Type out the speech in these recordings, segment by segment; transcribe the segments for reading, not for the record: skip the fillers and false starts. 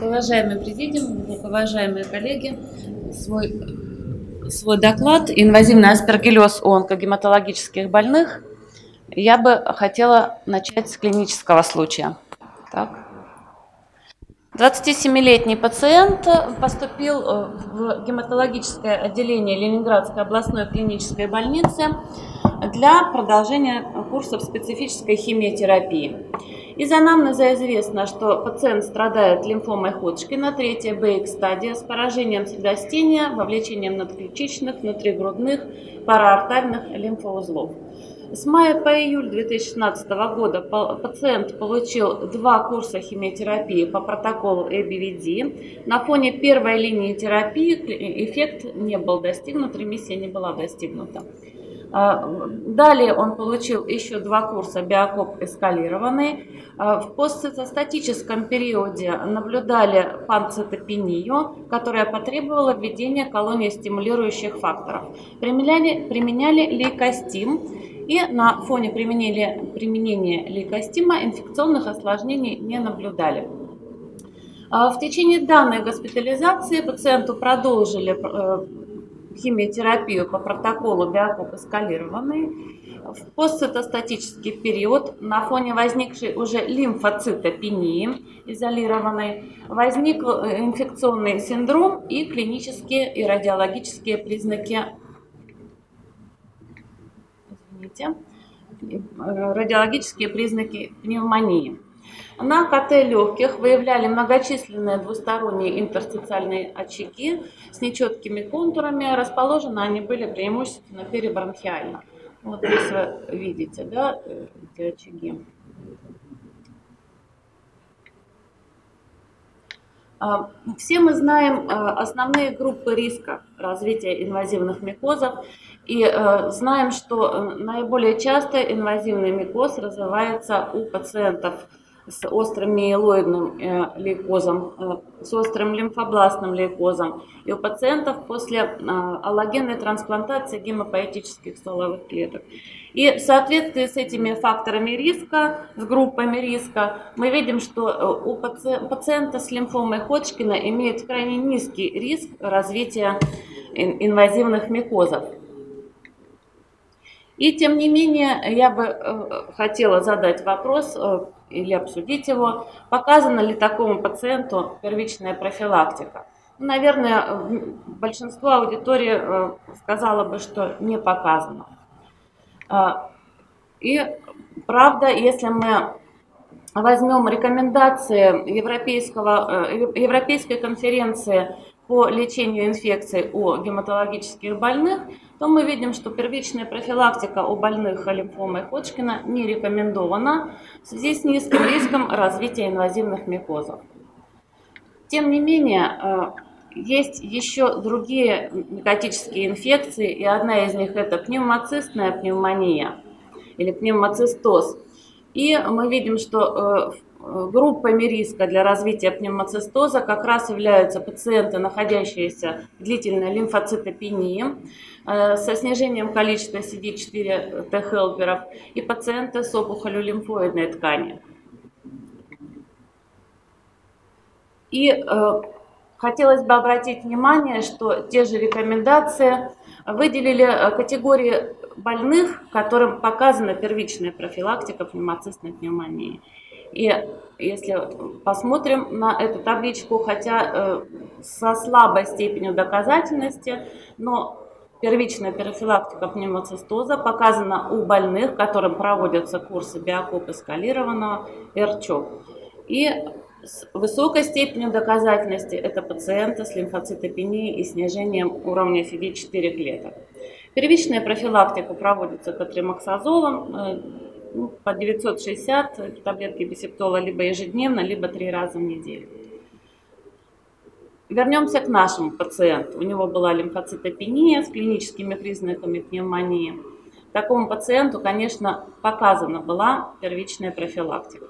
Многоуважаемый президиум, многоуважаемые коллеги, свой доклад «Инвазивный аспергиллез у онкогематологических больных» я бы хотела начать с клинического случая. 27-летний пациент поступил в гематологическое отделение Ленинградской областной клинической больницы для продолжения курсов специфической химиотерапии. Из анамнеза известно, что пациент страдает лимфомой Ходжкина, 3-я BX-стадия, с поражением средостения, вовлечением надключичных, внутригрудных, параартальных лимфоузлов. С мая по июль 2016 года пациент получил 2 курса химиотерапии по протоколу ABVD. На фоне первой линии терапии эффект не был достигнут, ремиссия не была достигнута. Далее он получил еще 2 курса BEACOPP эскалированные. В постцитостатическом периоде наблюдали панцитопению, которая потребовала введения колонии стимулирующих факторов. Применяли лейкостим, и на фоне применения лейкостима инфекционных осложнений не наблюдали. В течение данной госпитализации пациенту продолжили химиотерапию по протоколу BEACOPP эскалированный. В постцитостатический период на фоне возникшей уже лимфоцитопении изолированной возник инфекционный синдром и клинические и радиологические признаки, пневмонии. На КТ легких выявляли многочисленные двусторонние интерстициальные очаги с нечеткими контурами. Расположены они были преимущественно перебронхиально. Вот здесь вы видите, да, эти очаги. Все мы знаем основные группы риска развития инвазивных микозов и знаем, что наиболее часто инвазивный микоз развивается у пациентов с острым миелоидным лейкозом, с острым лимфобластным лейкозом и у пациентов после аллогенной трансплантации гемопоэтических стволовых клеток. И в соответствии с этими факторами риска, с группами риска, мы видим, что у пациента с лимфомой Ходжкина имеет крайне низкий риск развития инвазивных микозов. И тем не менее, я бы хотела задать вопрос или обсудить его, показана ли такому пациенту первичная профилактика. Наверное, большинство аудитории сказало бы, что не показано. И правда, если мы возьмем рекомендации Европейской конференции по лечению инфекций у гематологических больных, то мы видим, что первичная профилактика у больных лимфомой Ходжкина не рекомендована в связи с низким риском развития инвазивных микозов. Тем не менее, есть еще другие микотические инфекции, и одна из них это пневмоцистная пневмония или пневмоцистоз. И мы видим, что группами риска для развития пневмоцистоза как раз являются пациенты, находящиеся в длительной лимфоцитопении со снижением количества CD4 Т-хелперов и пациенты с опухолью лимфоидной ткани. И хотелось бы обратить внимание, что те же рекомендации выделили категории больных, которым показана первичная профилактика пневмоцистной пневмонии. И если посмотрим на эту табличку, хотя со слабой степенью доказательности, но первичная профилактика пневмоцистоза показана у больных, которым проводятся курсы BEACOPP эскалированного РЧОП. И с высокой степенью доказательности это пациенты с лимфоцитопенией и снижением уровня CD4 клеток. Первичная профилактика проводится ко-тримоксазолом, по 960 таблетки бисептола либо ежедневно, либо 3 раза в неделю. Вернемся к нашему пациенту. У него была лимфоцитопения с клиническими признаками пневмонии. Такому пациенту, конечно, показана была первичная профилактика.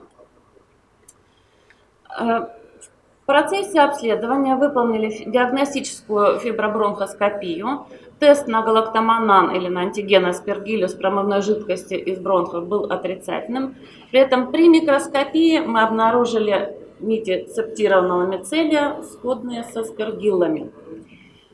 В процессе обследования выполнили диагностическую фибробронхоскопию, тест на галактоманан или на антиген аспергиллес промывной жидкости из бронхов был отрицательным. При этом при микроскопии мы обнаружили нити септированного мицелия, сходные с аспергиллами.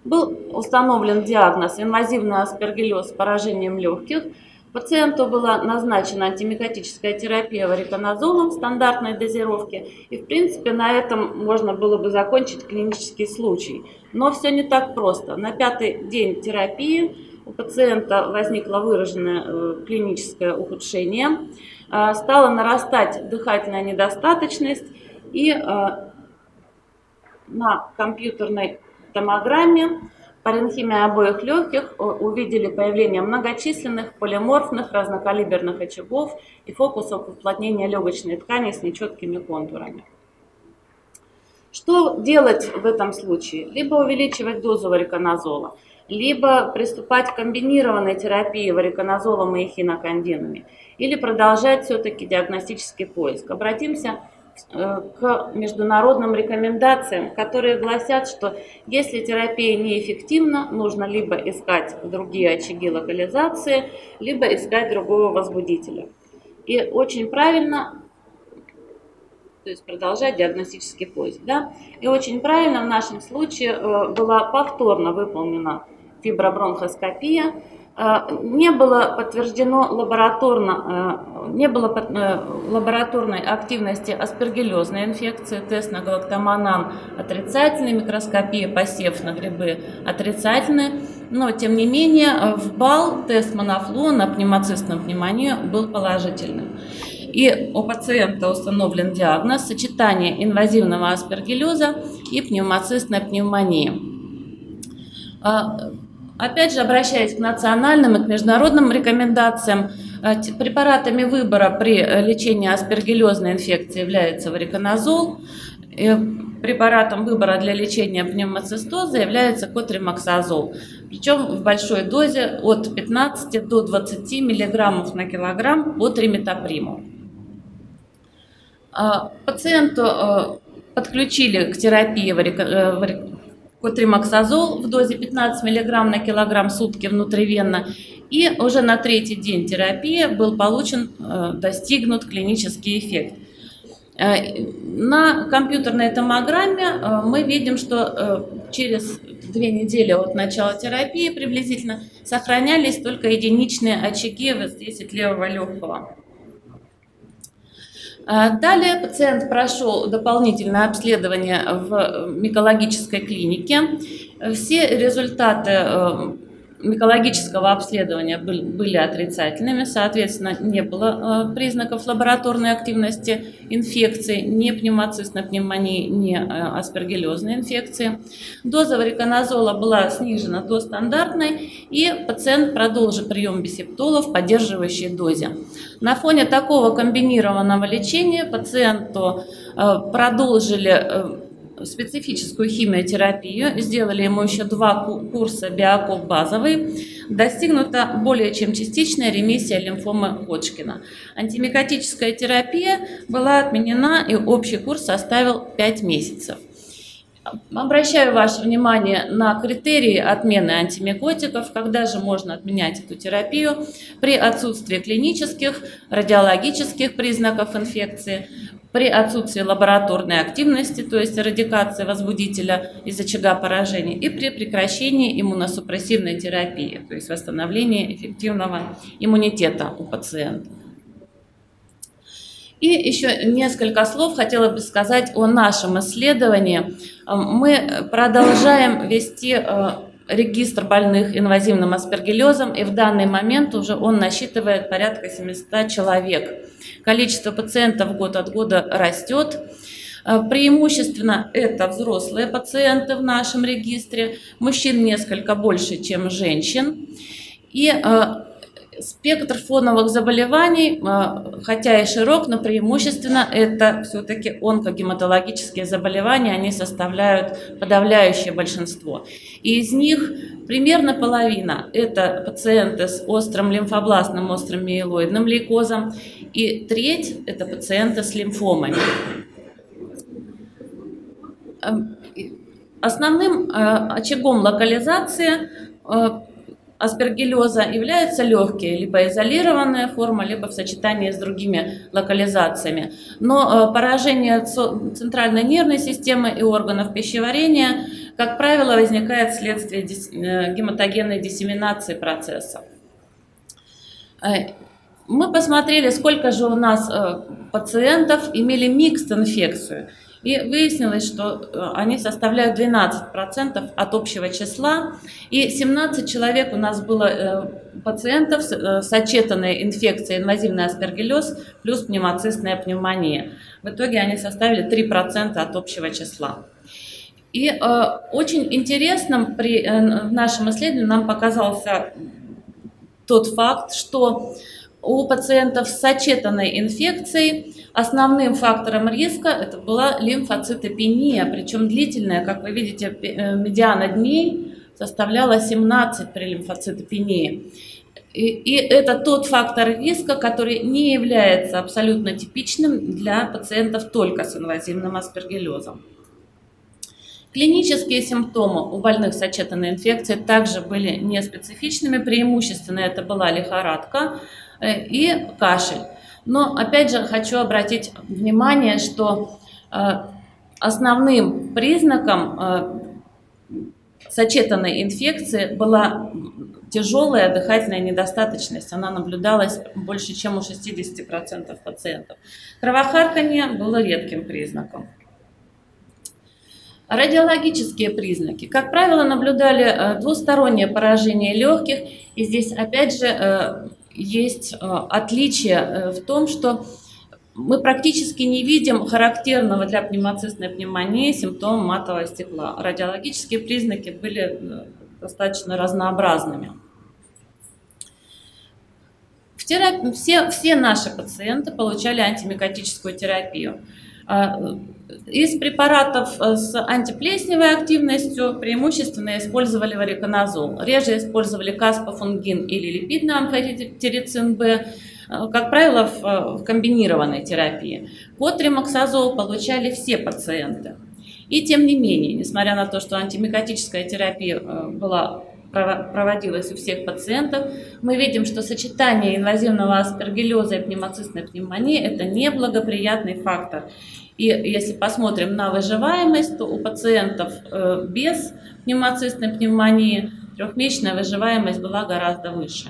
Был установлен диагноз инвазивный аспергиллез с поражением легких. Пациенту была назначена антимикотическая терапия вориконазолом в стандартной дозировке. И, в принципе, на этом можно было бы закончить клинический случай. Но все не так просто. На пятый день терапии у пациента возникло выраженное клиническое ухудшение. Стала нарастать дыхательная недостаточность. И на компьютерной томограмме паренхимия обоих легких увидели появление многочисленных полиморфных разнокалиберных очагов и фокусов уплотнения легочной ткани с нечеткими контурами. Что делать в этом случае? Либо увеличивать дозу вориконазола, либо приступать к комбинированной терапии вориконазолом и эхинокандинами, или продолжать все-таки диагностический поиск. Обратимся к международным рекомендациям, которые гласят, что если терапия неэффективна, нужно либо искать другие очаги локализации, либо искать другого возбудителя. И очень правильно, то есть продолжать диагностический поиск, да? И очень правильно в нашем случае была повторно выполнена фибробронхоскопия. Не было подтверждено лабораторной активности аспергиллезной инфекции, тест на галактоманан отрицательный, микроскопия посев на грибы отрицательный, но тем не менее в БАЛ тест монофло на пневмоцистную пневмонию был положительным. И у пациента установлен диагноз сочетание инвазивного аспергиллеза и пневмоцистной пневмонии. Опять же, обращаясь к национальным и к международным рекомендациям, препаратами выбора при лечении аспергиллезной инфекции является вориконазол, препаратом выбора для лечения пневмоцистоза является ко-тримоксазол, причем в большой дозе от 15 до 20 мг на килограмм по триметоприму. Пациенту подключили к терапии ко-тримоксазол в дозе 15 мг на килограмм сутки внутривенно, и уже на третий день терапии был получен, достигнут клинический эффект. На компьютерной томограмме мы видим, что через 2 недели от начала терапии приблизительно сохранялись только единичные очаги вот здесь от левого легкого. Далее пациент прошел дополнительное обследование в микологической клинике. Все результаты микологического обследования были отрицательными, соответственно, не было признаков лабораторной активности инфекции, ни пневмоцистной пневмонии, ни аспергиллезной инфекции. Доза вориконазола была снижена до стандартной, и пациент продолжил прием бисептола в поддерживающей дозе. На фоне такого комбинированного лечения пациенту продолжили специфическую химиотерапию, сделали ему еще 2 курса BEACOPP базовый, достигнута более чем частичная ремиссия лимфомы Ходжкина. Антимикотическая терапия была отменена, и общий курс составил 5 месяцев. Обращаю ваше внимание на критерии отмены антимикотиков, когда же можно отменять эту терапию при отсутствии клинических, радиологических признаков инфекции, при отсутствии лабораторной активности, то есть эрадикации возбудителя из очага поражения, и при прекращении иммуносупрессивной терапии, то есть восстановлении эффективного иммунитета у пациента. И еще несколько слов хотела бы сказать о нашем исследовании. Мы продолжаем вести регистр больных инвазивным аспергиллезом, и в данный момент уже он насчитывает порядка 700 человек. Количество пациентов год от года растет. Преимущественно это взрослые пациенты в нашем регистре. Мужчин несколько больше, чем женщин. И спектр фоновых заболеваний, хотя и широк, но преимущественно это все-таки онкогематологические заболевания, они составляют подавляющее большинство. И из них примерно половина – это пациенты с острым лимфобластным, острым миелоидным лейкозом, и треть – это пациенты с лимфомами. Основным очагом локализации – аспергиллеза являются легкие, либо изолированная форма, либо в сочетании с другими локализациями. Но поражение центральной нервной системы и органов пищеварения, как правило, возникает вследствие гематогенной диссеминации процесса. Мы посмотрели, сколько же у нас пациентов имели микст-инфекцию. И выяснилось, что они составляют 12% от общего числа. И 17 человек у нас было пациентов с сочетанной инфекцией инвазивный аспергиллез плюс пневмоцистная пневмония. В итоге они составили 3% от общего числа. И очень интересным в нашем исследовании нам показался тот факт, что у пациентов с сочетанной инфекцией основным фактором риска это была лимфоцитопения, причем длительная, как вы видите, медиана дней составляла 17 при лимфоцитопении. И это тот фактор риска, который не является абсолютно типичным для пациентов только с инвазивным аспергиллезом. Клинические симптомы у больных с сочетанной инфекцией также были неспецифичными, преимущественно это была лихорадка и кашель. Но опять же хочу обратить внимание, что основным признаком сочетанной инфекции была тяжелая дыхательная недостаточность, она наблюдалась больше, чем у 60% пациентов. Кровохарканье было редким признаком. Радиологические признаки. Как правило, наблюдали двустороннее поражение легких, и здесь опять же есть отличие в том, что мы практически не видим характерного для пневмоцистной пневмонии симптома матового стекла. Радиологические признаки были достаточно разнообразными. Все наши пациенты получали антимикотическую терапию. Из препаратов с антиплесневой активностью преимущественно использовали вориконазол. Реже использовали каспофунгин или липидный амфотерицин Б, как правило, в комбинированной терапии. Ко-тримоксазол получали все пациенты. И тем не менее, несмотря на то, что антимикотическая терапия проводилась у всех пациентов, мы видим, что сочетание инвазивного аспергиллеза и пневмоцистной пневмонии – это неблагоприятный фактор. И если посмотрим на выживаемость, то у пациентов без пневмоцистной пневмонии трехмесячная выживаемость была гораздо выше,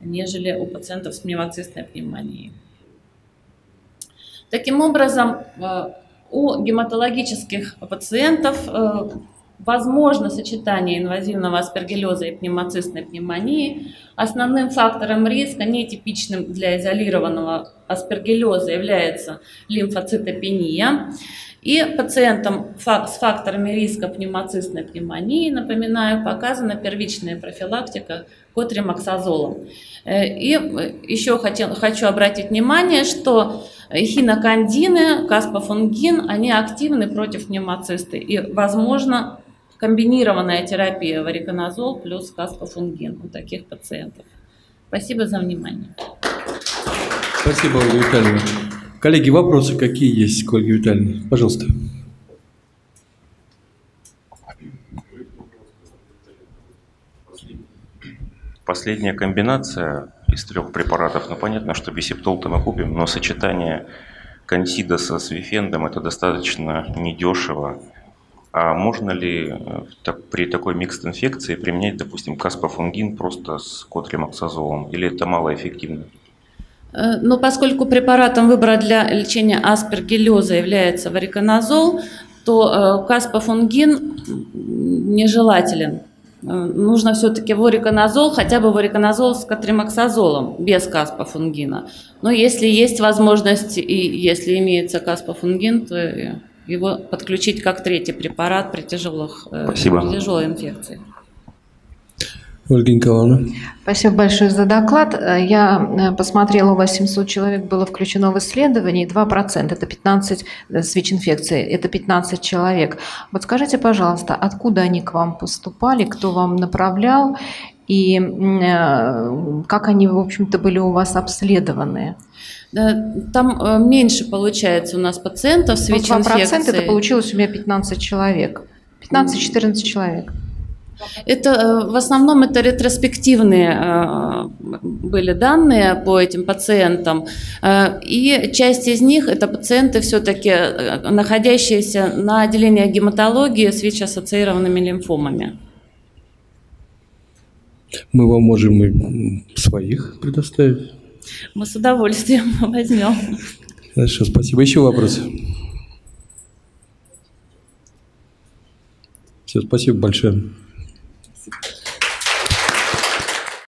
нежели у пациентов с пневмоцистной пневмонией. Таким образом, у гематологических пациентов возможно сочетание инвазивного аспергиллеза и пневмоцистной пневмонии. Основным фактором риска, нетипичным для изолированного аспергиллеза, является лимфоцитопения. И пациентам с факторами риска пневмоцистной пневмонии, напоминаю, показана первичная профилактика ко-тримоксазолом. И еще хочу обратить внимание, что эхинокандины, каспофунгин, они активны против пневмоцисты. И, возможно, комбинированная терапия вориконазол плюс каспофунгин у таких пациентов. Спасибо за внимание. Спасибо, Ольга Витальевна. Коллеги, вопросы какие есть к Ольге Витальевне? Пожалуйста. Последняя комбинация из трех препаратов, ну понятно, что бисептол-то мы купим, но сочетание консидоса с вифендом это достаточно недешево. А можно ли при такой микст-инфекции применять, допустим, каспофунгин просто с ко-тримоксазолом, или это малоэффективно? Но поскольку препаратом выбора для лечения аспергиллеза является вориконазол, то каспофунгин нежелателен. Нужно все-таки вориконазол, хотя бы вориконазол с ко-тримоксазолом, без каспофунгина. Но если есть возможность и если имеется каспофунгин, то его подключить как третий препарат при тяжелой инфекции. Ольга Николаевна. Спасибо большое за доклад. Я посмотрела, у вас 700 человек было включено в исследование, 2%, это 15 с ВИЧ-инфекцией, это 15 человек. Вот скажите, пожалуйста, откуда они к вам поступали, кто вам направлял и как они, в общем-то, были у вас обследованы? Там меньше получается у нас пациентов с ВИЧ-инфекцией. 2% это получилось у меня 15 человек, 15-14 человек. Это в основном это ретроспективные были данные по этим пациентам, и часть из них это пациенты все-таки находящиеся на отделении гематологии с ВИЧ-ассоциированными лимфомами. Мы вам можем и своих предоставить. Мы с удовольствием возьмем. Хорошо, спасибо. Еще вопросы? Все, спасибо большое.